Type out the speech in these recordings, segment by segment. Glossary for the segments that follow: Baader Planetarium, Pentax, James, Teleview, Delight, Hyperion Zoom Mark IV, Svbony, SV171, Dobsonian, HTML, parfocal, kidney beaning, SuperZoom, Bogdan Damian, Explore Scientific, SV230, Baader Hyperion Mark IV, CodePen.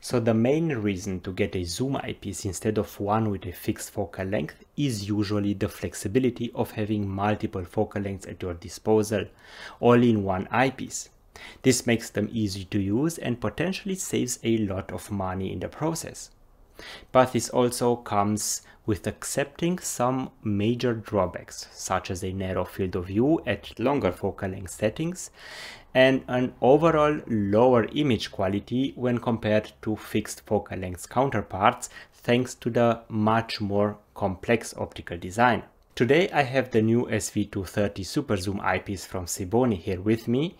So the main reason to get a zoom eyepiece instead of one with a fixed focal length is usually the flexibility of having multiple focal lengths at your disposal, all in one eyepiece. This makes them easy to use and potentially saves a lot of money in the process. But this also comes with accepting some major drawbacks, such as a narrow field of view at longer focal length settings and an overall lower image quality when compared to fixed focal length counterparts, thanks to the much more complex optical design. Today I have the new SV230 SuperZoom eyepiece from Svbony here with me,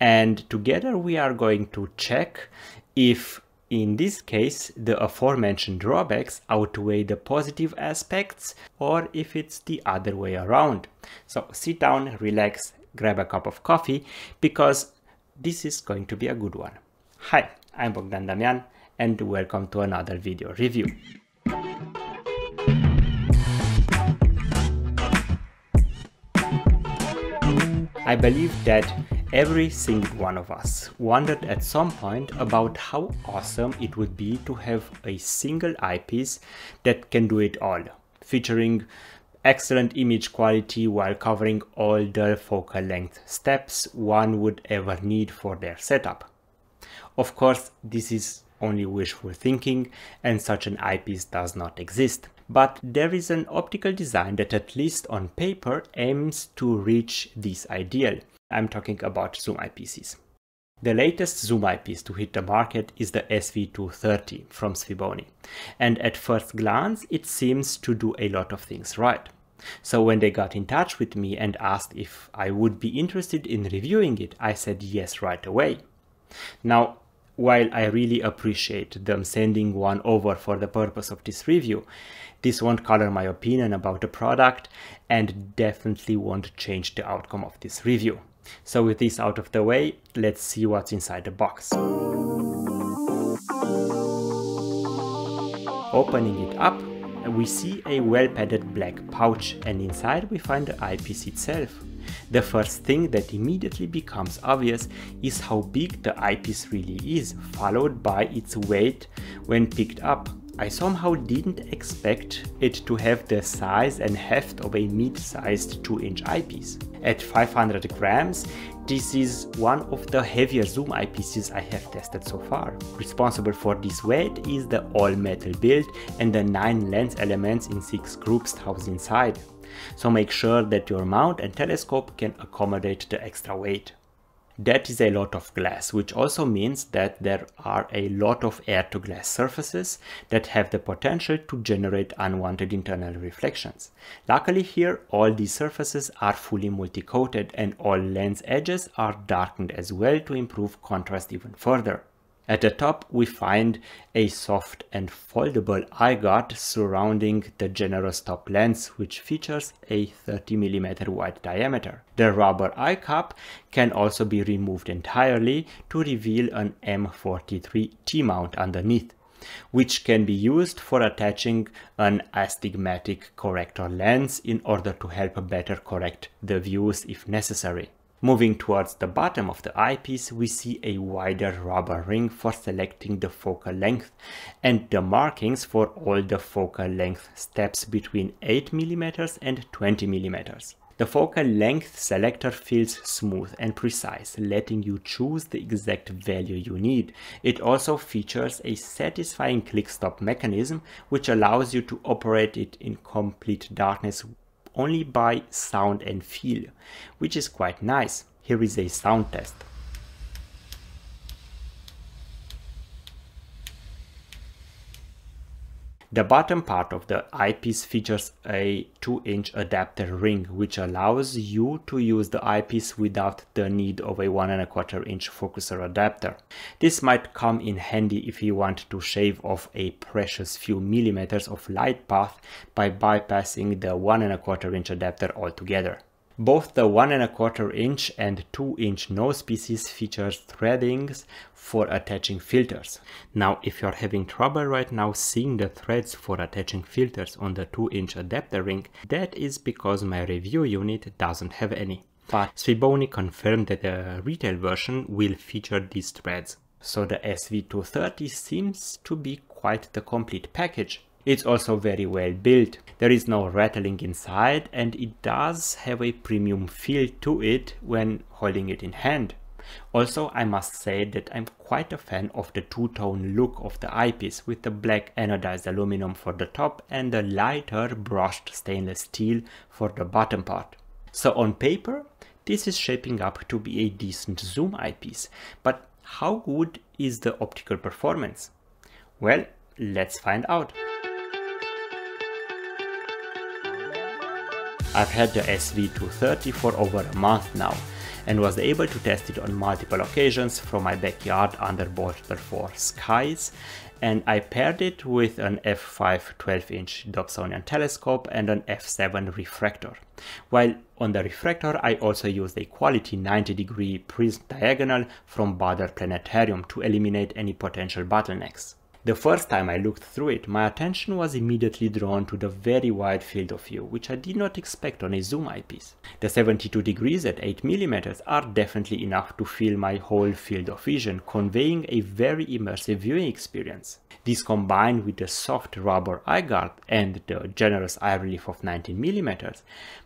and together we are going to check if in this case the aforementioned drawbacks outweigh the positive aspects or if it's the other way around. So sit down, relax, grab a cup of coffee, because this is going to be a good one. Hi, I'm Bogdan Damian and welcome to another video review. I believe that every single one of us wondered at some point about how awesome it would be to have a single eyepiece that can do it all, featuring excellent image quality while covering all the focal length steps one would ever need for their setup. Of course, this is only wishful thinking and such an eyepiece does not exist. But there is an optical design that, at least on paper, aims to reach this ideal. I'm talking about zoom eyepieces. The latest zoom eyepiece to hit the market is the SV230 from Svbony, and at first glance it seems to do a lot of things right. So when they got in touch with me and asked if I would be interested in reviewing it, I said yes right away. Now, while I really appreciate them sending one over for the purpose of this review, this won't color my opinion about the product and definitely won't change the outcome of this review. So with this out of the way, let's see what's inside the box. Opening it up, we see a well-padded black pouch, and inside we find the eyepiece itself. The first thing that immediately becomes obvious is how big the eyepiece really is, followed by its weight when picked up. I somehow didn't expect it to have the size and heft of a mid-sized 2-inch eyepiece. At 500 grams, this is one of the heavier zoom eyepieces I have tested so far. Responsible for this weight is the all-metal build and the 9 lens elements in 6 groups housed inside. So make sure that your mount and telescope can accommodate the extra weight. That is a lot of glass, which also means that there are a lot of air-to-glass surfaces that have the potential to generate unwanted internal reflections. Luckily here, all these surfaces are fully multi-coated and all lens edges are darkened as well to improve contrast even further. At the top, we find a soft and foldable eye guard surrounding the generous top lens, which features a 30mm wide diameter. The rubber eye cap can also be removed entirely to reveal an M43 T-mount underneath, which can be used for attaching an astigmatic corrector lens in order to help better correct the views if necessary. Moving towards the bottom of the eyepiece, we see a wider rubber ring for selecting the focal length and the markings for all the focal length steps between 8mm and 20mm. The focal length selector feels smooth and precise, letting you choose the exact value you need. It also features a satisfying click-stop mechanism, which allows you to operate it in complete darkness only by sound and feel, which is quite nice. Here is a sound test. The bottom part of the eyepiece features a 2-inch adapter ring, which allows you to use the eyepiece without the need of a 1.25-inch focuser adapter. This might come in handy if you want to shave off a precious few millimeters of light path by bypassing the 1.25-inch adapter altogether. Both the 1.25-inch and 2-inch nose pieces feature threadings for attaching filters. Now, if you're having trouble right now seeing the threads for attaching filters on the 2-inch adapter ring, that is because my review unit doesn't have any. but Svbony confirmed that the retail version will feature these threads. So the SV230 seems to be quite the complete package. It's also very well built, there is no rattling inside, and it does have a premium feel to it when holding it in hand. Also, I must say that I'm quite a fan of the two-tone look of the eyepiece, with the black anodized aluminum for the top and the lighter brushed stainless steel for the bottom part. So on paper, this is shaping up to be a decent zoom eyepiece, but how good is the optical performance? Well, let's find out. I've had the SV230 for over a month now, and was able to test it on multiple occasions from my backyard under Baader 4 skies, and I paired it with an f5 12-inch Dobsonian telescope and an f7 refractor. While on the refractor, I also used a quality 90-degree prism diagonal from Baader Planetarium to eliminate any potential bottlenecks. The first time I looked through it, my attention was immediately drawn to the very wide field of view, which I did not expect on a zoom eyepiece. The 72 degrees at 8mm are definitely enough to fill my whole field of vision, conveying a very immersive viewing experience. This combined with the soft rubber eye guard and the generous eye relief of 19mm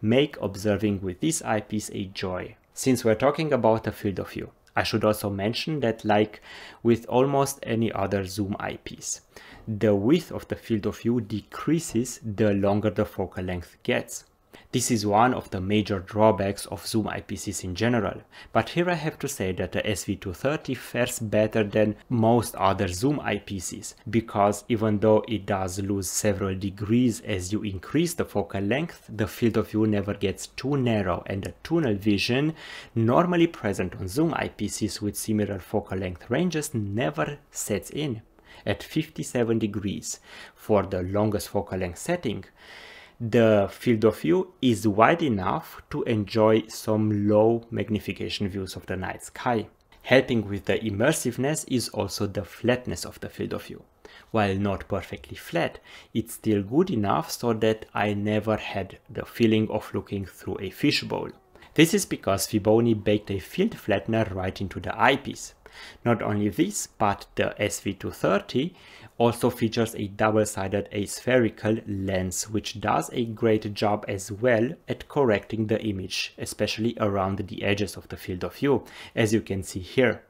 make observing with this eyepiece a joy. Since we're talking about the field of view, I should also mention that, like with almost any other zoom eyepiece, the width of the field of view decreases the longer the focal length gets. This is one of the major drawbacks of zoom eyepieces in general, but here I have to say that the SV230 fares better than most other zoom eyepieces, because even though it does lose several degrees as you increase the focal length, the field of view never gets too narrow, and the tunnel vision normally present on zoom eyepieces with similar focal length ranges never sets in. At 57 degrees for the longest focal length setting, the field of view is wide enough to enjoy some low magnification views of the night sky. Helping with the immersiveness is also the flatness of the field of view. While not perfectly flat, it's still good enough so that I never had the feeling of looking through a fishbowl. This is because Svbony baked a field flattener right into the eyepiece. Not only this, but the SV230 also features a double-sided aspherical lens, which does a great job as well at correcting the image, especially around the edges of the field of view, as you can see here.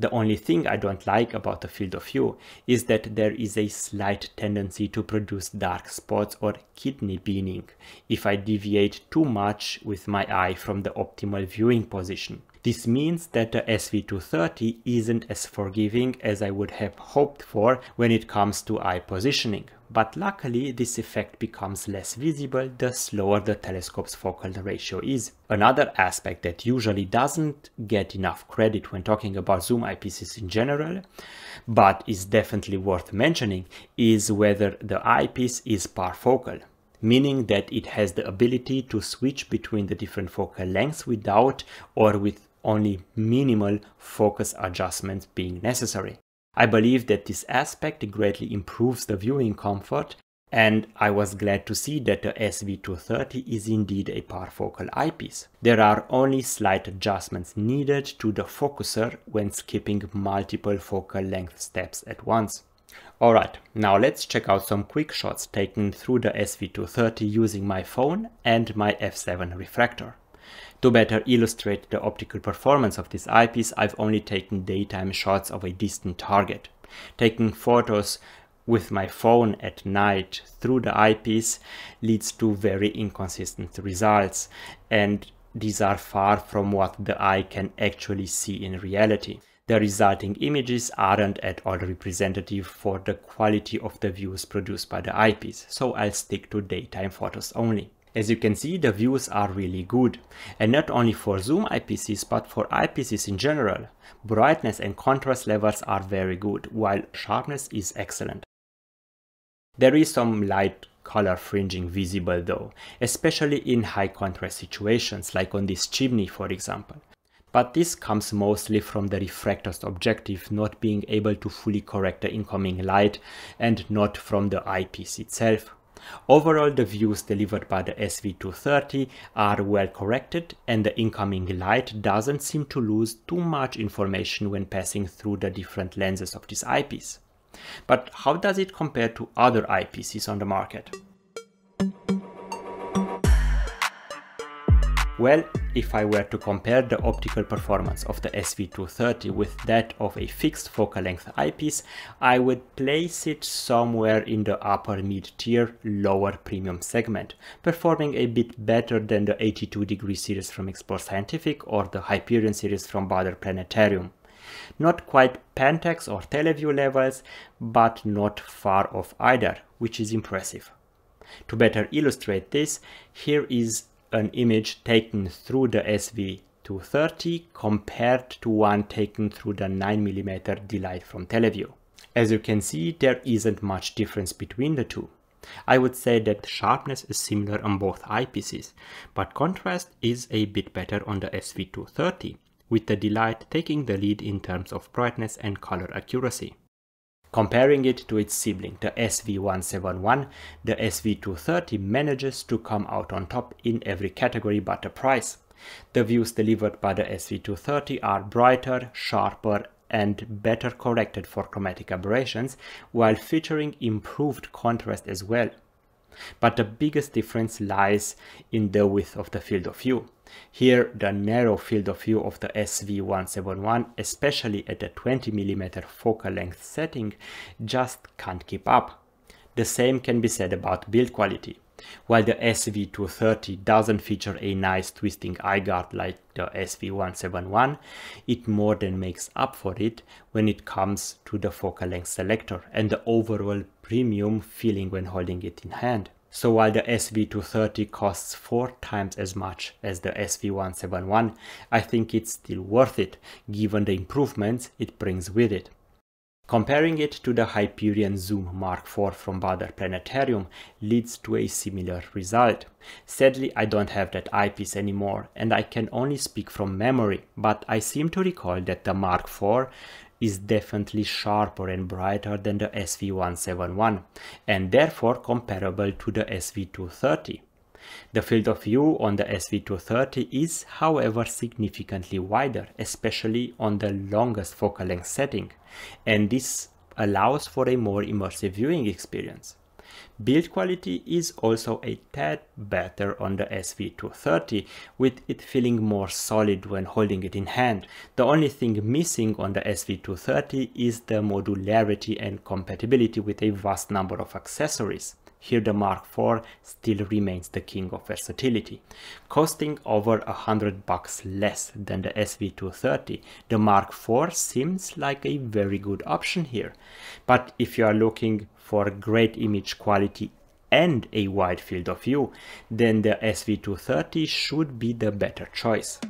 The only thing I don't like about the field of view is that there is a slight tendency to produce dark spots or kidney beaning if I deviate too much with my eye from the optimal viewing position. This means that the SV230 isn't as forgiving as I would have hoped for when it comes to eye positioning, but luckily this effect becomes less visible the slower the telescope's focal ratio is. Another aspect that usually doesn't get enough credit when talking about zoom eyepieces in general, but is definitely worth mentioning, is whether the eyepiece is parfocal, meaning that it has the ability to switch between the different focal lengths without or with only minimal focus adjustments being necessary. I believe that this aspect greatly improves the viewing comfort, and I was glad to see that the SV230 is indeed a parfocal eyepiece. There are only slight adjustments needed to the focuser when skipping multiple focal length steps at once. Alright, now let's check out some quick shots taken through the SV230 using my phone and my f7 refractor. To better illustrate the optical performance of this eyepiece, I've only taken daytime shots of a distant target. Taking photos with my phone at night through the eyepiece leads to very inconsistent results, and these are far from what the eye can actually see in reality. The resulting images aren't at all representative for the quality of the views produced by the eyepiece, so I'll stick to daytime photos only. As you can see, the views are really good, and not only for zoom eyepieces but for eyepieces in general. Brightness and contrast levels are very good, while sharpness is excellent. There is some light color fringing visible though, especially in high contrast situations, like on this chimney for example. But this comes mostly from the refractor's objective not being able to fully correct the incoming light, and not from the eyepiece itself. Overall, the views delivered by the SV230 are well corrected and the incoming light doesn't seem to lose too much information when passing through the different lenses of this eyepiece. But how does it compare to other eyepieces on the market? Well, if I were to compare the optical performance of the SV230 with that of a fixed focal length eyepiece, I would place it somewhere in the upper mid-tier, lower premium segment, performing a bit better than the 82-degree series from Explore Scientific or the Hyperion series from Baader Planetarium. Not quite Pentax or Teleview levels, but not far off either, which is impressive. To better illustrate this, here is an image taken through the SV230 compared to one taken through the 9mm Delight from Teleview. As you can see, there isn't much difference between the two. I would say that sharpness is similar on both eyepieces, but contrast is a bit better on the SV230, with the Delight taking the lead in terms of brightness and color accuracy. Comparing it to its sibling, the SV171, the SV230 manages to come out on top in every category but the price. The views delivered by the SV230 are brighter, sharper, and better corrected for chromatic aberrations, while featuring improved contrast as well. But the biggest difference lies in the width of the field of view. Here, the narrow field of view of the SV171, especially at the 20mm focal length setting, just can't keep up. The same can be said about build quality. While the SV230 doesn't feature a nice twisting eye guard like the SV171, it more than makes up for it when it comes to the focal length selector and the overall premium feeling when holding it in hand. So while the SV230 costs 4 times as much as the SV171, I think it's still worth it, given the improvements it brings with it. Comparing it to the Hyperion Zoom Mark IV from Baader Planetarium leads to a similar result. Sadly, I don't have that eyepiece anymore, and I can only speak from memory, but I seem to recall that the Mark IV is definitely sharper and brighter than the SV171, and therefore comparable to the SV230. The field of view on the SV230 is, however, significantly wider, especially on the longest focal length setting, and this allows for a more immersive viewing experience. Build quality is also a tad better on the SV230, with it feeling more solid when holding it in hand. The only thing missing on the SV230 is the modularity and compatibility with a vast number of accessories. Here the Mark IV still remains the king of versatility. Costing over $100 less than the SV230, the Mark IV seems like a very good option here. But if you are looking for great image quality and a wide field of view, then the SV230 should be the better choice.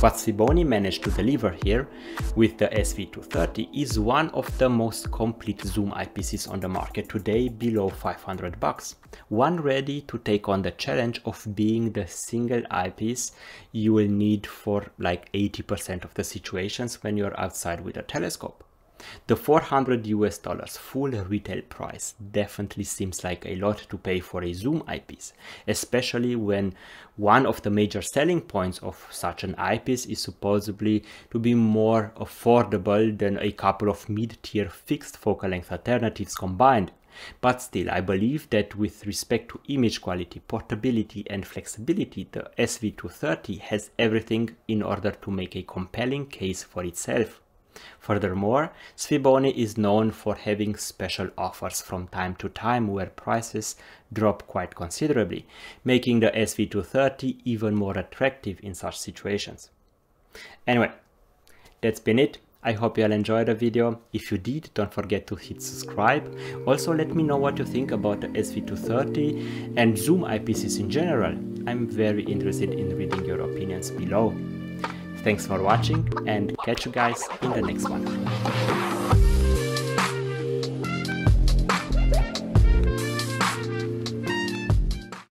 What Svbony managed to deliver here with the SV230 is one of the most complete zoom eyepieces on the market today, below $500. One ready to take on the challenge of being the single eyepiece you will need for like 80% of the situations when you're outside with a telescope. The $400 US full retail price definitely seems like a lot to pay for a zoom eyepiece, especially when one of the major selling points of such an eyepiece is supposedly to be more affordable than a couple of mid-tier fixed focal length alternatives combined. But still, I believe that with respect to image quality, portability and flexibility, the SV230 has everything in order to make a compelling case for itself. Furthermore, Svbony is known for having special offers from time to time where prices drop quite considerably, making the SV230 even more attractive in such situations. Anyway, that's been it. I hope you all enjoyed the video. If you did, don't forget to hit subscribe. Also, let me know what you think about the SV230 and zoom eyepieces in general. I'm very interested in reading your opinions below. Thanks for watching and catch you guys in the next one.